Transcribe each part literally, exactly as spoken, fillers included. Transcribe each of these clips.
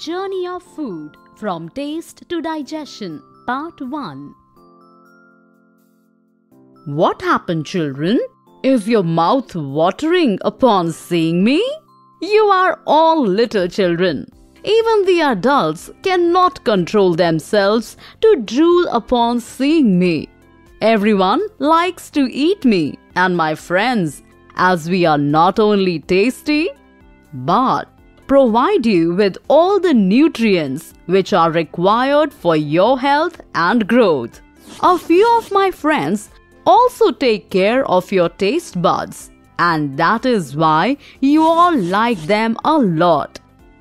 Journey of Food From Taste to Digestion, Part one. What happened, children? Is your mouth watering upon seeing me? You are all little children. Even the adults cannot control themselves to drool upon seeing me. Everyone likes to eat me and my friends, as we are not only tasty, but provide you with all the nutrients which are required for your health and growth. A few of my friends also take care of your taste buds, and that is why you all like them a lot.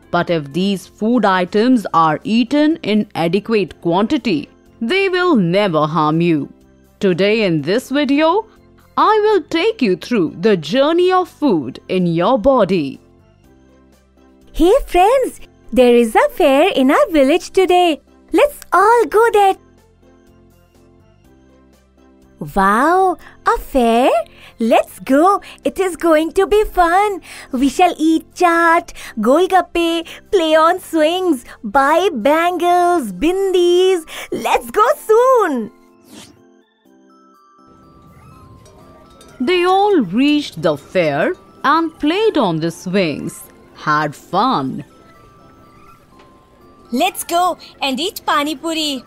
But if these food items are eaten in adequate quantity, they will never harm you. Today in this video, I will take you through the journey of food in your body. Hey friends, there is a fair in our village today. Let's all go there. Wow, a fair? Let's go. It is going to be fun. We shall eat chaat, golgappe, play on swings, buy bangles, bindis. Let's go soon. They all reached the fair and played on the swings. Had fun. Let's go and eat pani puri.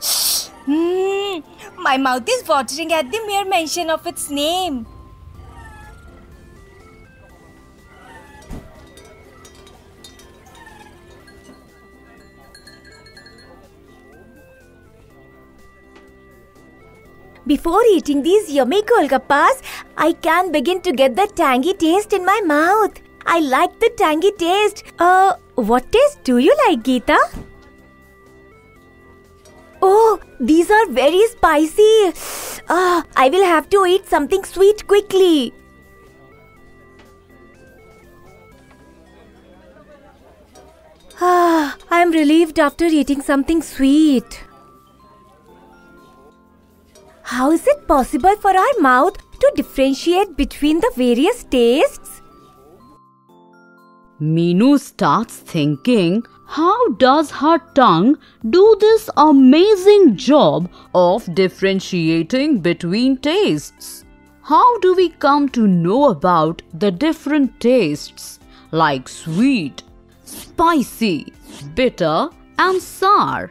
Mm, my mouth is watering at the mere mention of its name. Before eating these yummy golgappas, I can begin to get the tangy taste in my mouth. I like the tangy taste. Uh, what taste do you like, Geeta? Oh, these are very spicy. Uh, I will have to eat something sweet quickly. Ah, I am relieved after eating something sweet. How is it possible for our mouth to differentiate between the various tastes? Meenu starts thinking, how does her tongue do this amazing job of differentiating between tastes? How do we come to know about the different tastes like sweet, spicy, bitter and sour?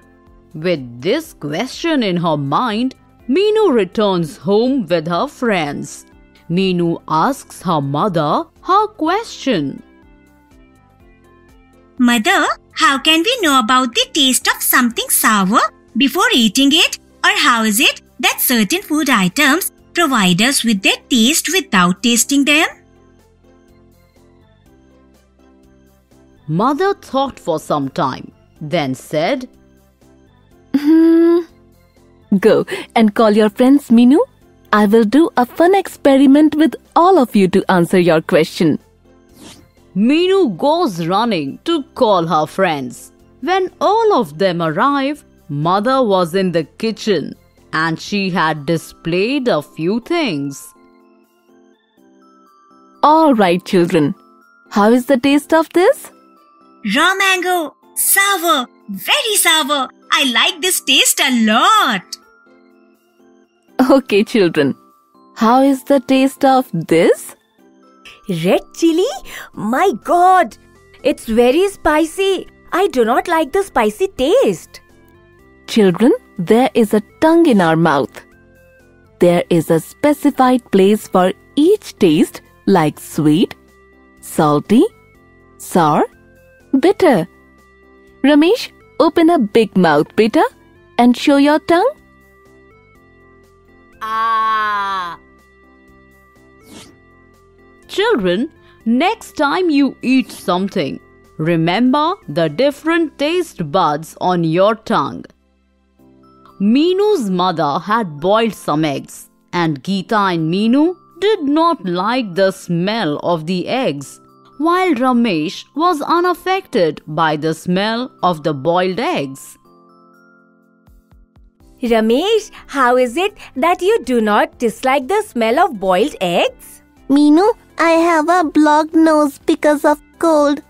With this question in her mind, Meenu returns home with her friends. Meenu asks her mother her question. Mother, how can we know about the taste of something sour before eating it? Or how is it that certain food items provide us with their taste without tasting them? Mother thought for some time, then said, Hmm... Go and call your friends, Meenu. I will do a fun experiment with all of you to answer your question. Meenu goes running to call her friends. When all of them arrive, Mother was in the kitchen and she had displayed a few things. All right, children. How is the taste of this? Raw mango. Sour. Very sour. I like this taste a lot. Okay, children. How is the taste of this? Red chili? My God! It's very spicy. I do not like the spicy taste. Children, there is a tongue in our mouth. There is a specified place for each taste like sweet, salty, sour, bitter. Ramesh, open a big mouth, beta, and show your tongue. Ah! Children, next time you eat something, remember the different taste buds on your tongue. Meenu's mother had boiled some eggs, and Geeta and Meenu did not like the smell of the eggs, while Ramesh was unaffected by the smell of the boiled eggs. Ramesh, how is it that you do not dislike the smell of boiled eggs? Meenu, I have a blocked nose because of cold.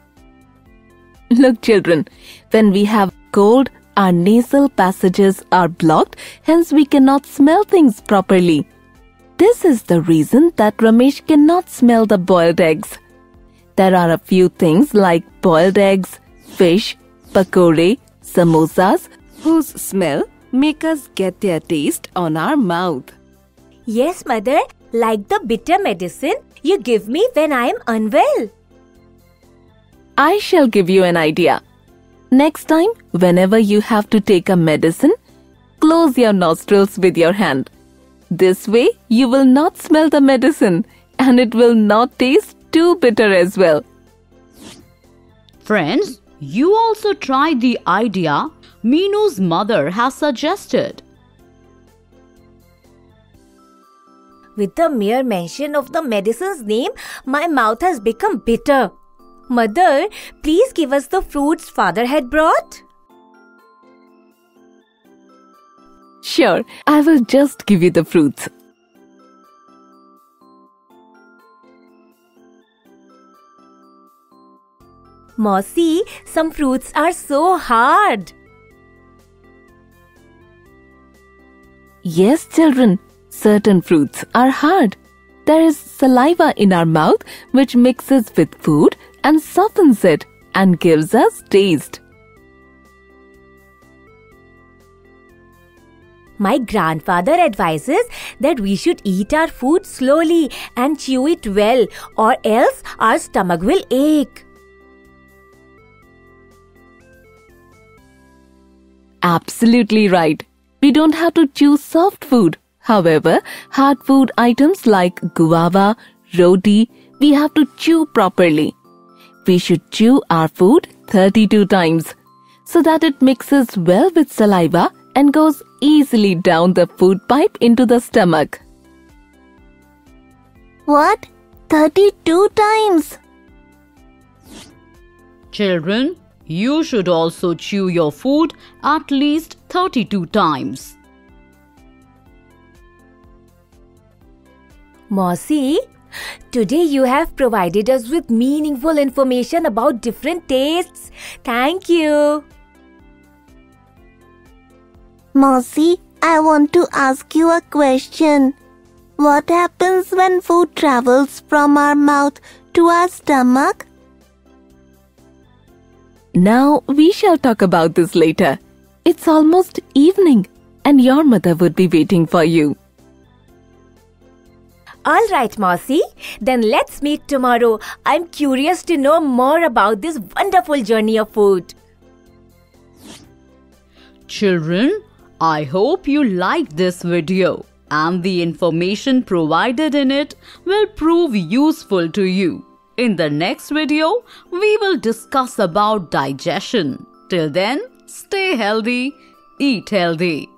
Look, children, When we have cold, our nasal passages are blocked, hence we cannot smell things properly. This is the reason that Ramesh cannot smell the boiled eggs. There are a few things like boiled eggs, fish, pakore, samosas, whose smell make us get their taste on our mouth. Yes, mother, like the bitter medicine you give me when I am unwell. I shall give you an idea. Next time, whenever you have to take a medicine, close your nostrils with your hand. This way, you will not smell the medicine and it will not taste too bitter as well. Friends, you also try the idea Meenu's mother has suggested. With the mere mention of the medicine's name, my mouth has become bitter. Mother, please give us the fruits father had brought. Sure, I will just give you the fruits. Mossy, some fruits are so hard. Yes, children, certain fruits are hard. There is saliva in our mouth which mixes with food and softens it and gives us taste. My grandfather advises that we should eat our food slowly and chew it well, or else our stomach will ache. Absolutely right. We don't have to chew soft food. However, hard food items like guava, roti, we have to chew properly. We should chew our food thirty-two times so that it mixes well with saliva and goes easily down the food pipe into the stomach. What? thirty-two times? Children, you should also chew your food at least thirty-two times. Mossy, today you have provided us with meaningful information about different tastes. Thank you. Mossy, I want to ask you a question. What happens when food travels from our mouth to our stomach? Now we shall talk about this later. It's almost evening and your mother would be waiting for you. All right, Mossy. Then let's meet tomorrow. I'm curious to know more about this wonderful journey of food. Children, I hope you liked this video and the information provided in it will prove useful to you. In the next video, we will discuss about digestion. Till then, stay healthy, eat healthy.